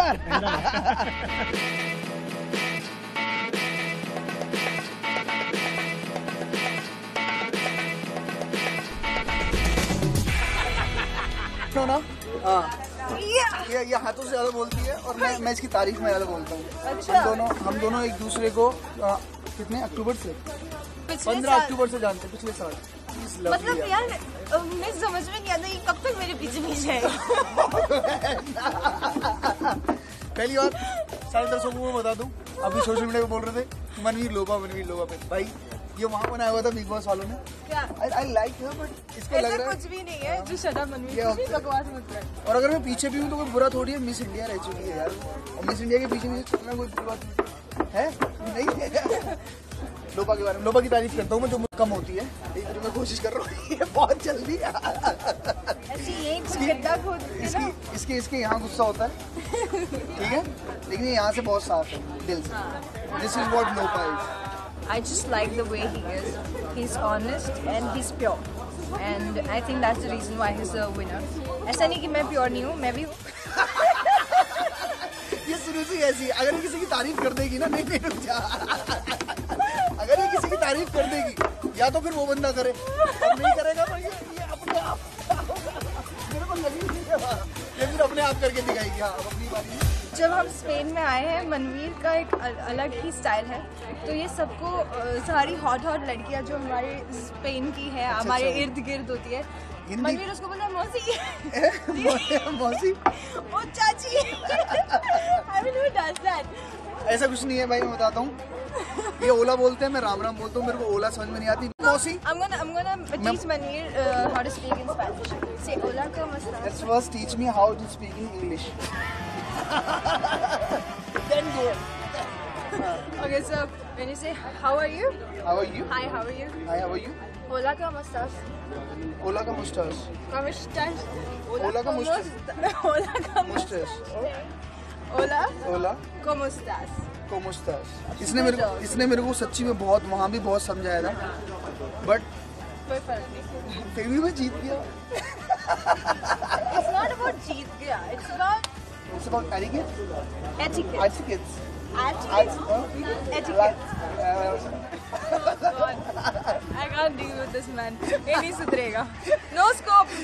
यार। ना ये हाथों से ज्यादा बोलती है और मैं इसकी तारीफ में ज्यादा बोलता हूँ। अच्छा। हम दोनों एक दूसरे को कितने अक्टूबर से 15 अक्टूबर से जानते हैं, पिछले साल। मतलब यार मैं समझ में नहीं आता ये कब तक मेरे पीछे पीछे है। पहली बार सारे दर्शकों को बता दूं, अभी सोशल मीडिया पे बोल रहे थे मनवीर लोपा पे, भाई ये वहाँ बनाया हुआ था बिग बॉस वालों ने। I like her, but इसको लग रहा है कुछ भी नहीं है जो शराब मनवीर बकवास मत कर। और अगर मैं पीछे भी हूँ तो कोई बुरा थोड़ी है, मिस इंडिया रह चुकी है यार, और मिस इंडिया के पीछे चलना कोई बुरी बात है नहीं। लोपा के बारे में, लोपा की तारीफ करता हूँ मैं, जो मुझे कम होती है, लेकिन मैं कोशिश कर रहा हूँ ये बहुत जल्दी। इसके यहाँ गुस्सा होता है ठीक है, लेकिन यहाँ से बहुत साफ है दिल से। This is what Lopa is. I just like the way he is. He's honest and he's pure, and I think that's the reason why he's a winner. ऐसा नहीं कि मैं pure नहीं हूँ, मैं भी हूँ। ये शुरू से ऐसी, अगर ये किसी की तारीफ कर देगी ना, नहीं रुक जा। अगर ये किसी की तारीफ कर देगी, या तो फिर वो बंदा करे, और नहीं करेगा तो ये अपने आप। मेरे को लगी नहीं है, ये फिर अपने आप करके दिखाएगी। हाँ, अपनी बारी। जब हम स्पेन में आए हैं, मनवीर का एक अलग ही स्टाइल है, तो ये सबको सारी हॉट लड़कियां जो हमारे स्पेन की है, हमारे इर्द गिर्द होती है, मनवीर उसको बोलता है मौसी वो चाची। I mean, who does that? ऐसा कुछ नहीं है भाई, मैं बताता हूँ। ये ओला बोलते हैं, मैं राम राम बोलता हूँ, मेरे को ओला समझ में नहीं आती। मौसी। I'm gonna teach Manveer how to speak in Spanish. Say ओला का मसला। Let's first teach me how to speak in English. Then go. Okay, so when you say how are you? How are you? Hi, how are you? Hi, how are you? Hola, ¿cómo estás? Hola, ¿cómo estás? ¿Cómo estás? Hola, ¿cómo estás? Hola, ¿cómo estás? Hola. Hola. ¿Cómo estás? ¿Cómo estás? इसने मेरे को सच्ची में बहुत वहाँ भी बहुत समझाया था, but कोई फर्क नहीं, फिर भी मैं जीत गया। It's not about जीत गया, it's about etiquette. Etiquette. Oh God, I can't deal with this man. He needs to break up. No scope.